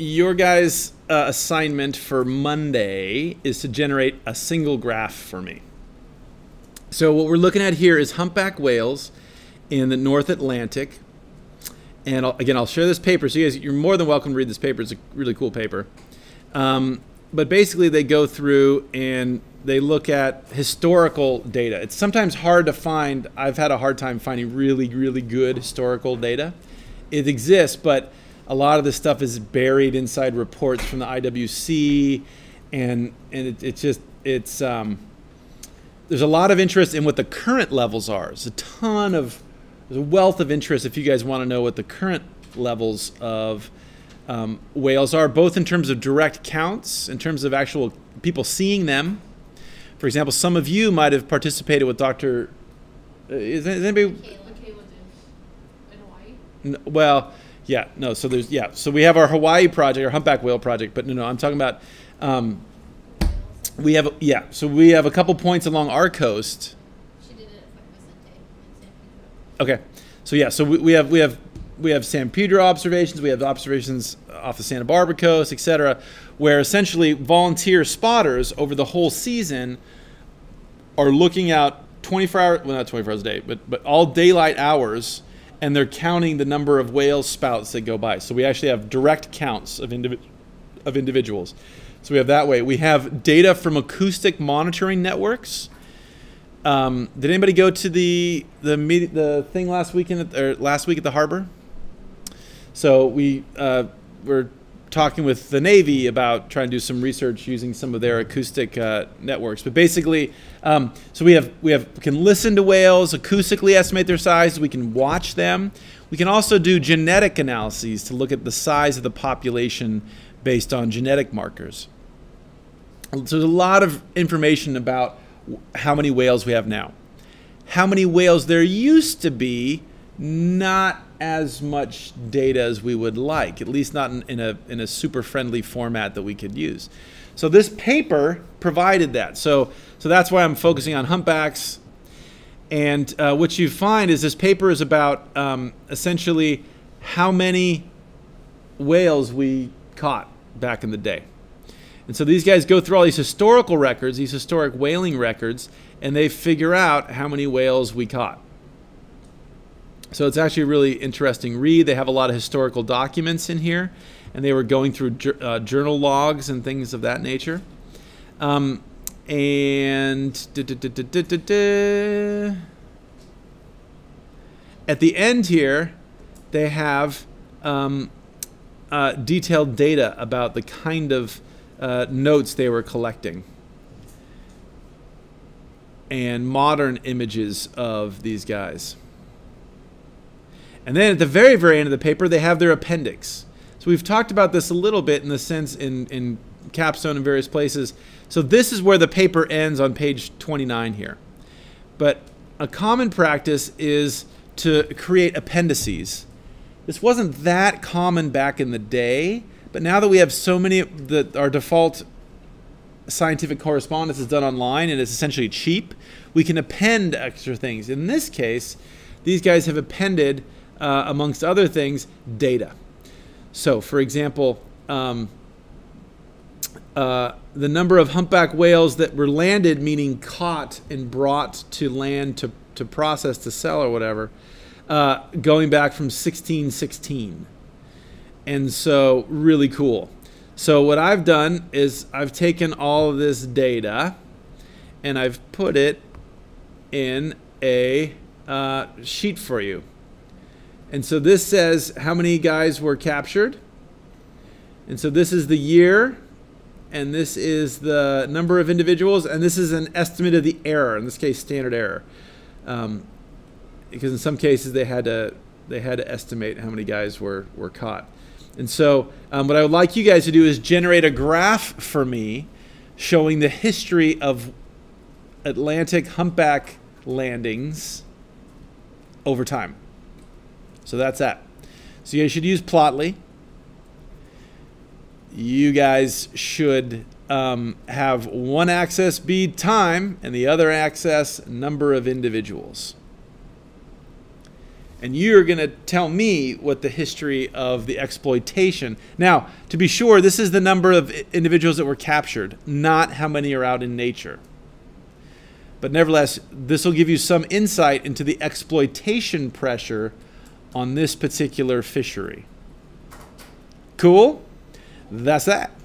Your guys' assignment for Monday is to generate a single graph for me. So what we're looking at here is humpback whales in the North Atlantic. And I'll share this paper. So you guys, you're more than welcome to read this paper. It's a really cool paper. But basically they go through and they look at historical data. It's sometimes hard to find. I've had a hard time finding really, really good historical data. It exists, but a lot of this stuff is buried inside reports from the IWC. And there's a lot of interest in what the current levels are. There's a wealth of interest if you guys want to know what the current levels of whales are, both in terms of direct counts, in terms of actual people seeing them. For example, some of you might have participated with Dr. Is anybody? Kayla did in Hawaii. No, well, yeah, no. So there's So we have our Hawaii project, our humpback whale project. But no, I'm talking about. We have So we have a couple points along our coast. She did it at San Pedro. Okay, so yeah, so we have San Pedro observations. We have observations off the Santa Barbara coast, etc., where essentially volunteer spotters over the whole season are looking out 24 hours, well, not 24 hours a day, but all daylight hours, and they're counting the number of whale spouts that go by. So we actually have direct counts of individuals. So we have that way. We have data from acoustic monitoring networks. Did anybody go to the thing last week at the harbor? So we're talking with the Navy about trying to do some research using some of their acoustic networks. But basically, so we can listen to whales, acoustically estimate their size. We can watch them. We can also do genetic analyses to look at the size of the population based on genetic markers. So there's a lot of information about how many whales we have now. How many whales there used to be, not as much data as we would like, at least not in a super friendly format that we could use. So this paper provided that. So that's why I'm focusing on humpbacks. And what you find is this paper is about essentially how many whales we caught back in the day. And so these guys go through all these historical records, these historic whaling records, and they figure out how many whales we caught. So it's actually a really interesting read. They have a lot of historical documents in here, and they were going through journal logs and things of that nature. At the end here, they have detailed data about the kind of notes they were collecting and modern images of these guys. And then at the very, very end of the paper, they have their appendix. So we've talked about this a little bit in the sense in Capstone and various places. So this is where the paper ends on page 29 here. But a common practice is to create appendices. This wasn't that common back in the day, but now that we have so many, our default scientific correspondence is done online and it's essentially cheap, we can append extra things. In this case, these guys have appended, amongst other things, data. So, for example, the number of humpback whales that were landed, meaning caught and brought to land to process, to sell, or whatever, going back from 1616. And so, really cool. So what I've done is I've taken all of this data and I've put it in a sheet for you. And so this says how many guys were captured. And so this is the year, and this is the number of individuals, and this is an estimate of the error, in this case standard error. Because in some cases they had to estimate how many guys were caught. And so what I would like you guys to do is generate a graph for me showing the history of Atlantic humpback landings over time. So that's that. So you guys should use Plotly. You guys should have one axis be time and the other axis number of individuals. And you're going to tell me what the history of the exploitation. Now, to be sure, this is the number of individuals that were captured, not how many are out in nature. But nevertheless, this will give you some insight into the exploitation pressure on this particular fishery. Cool? That's that.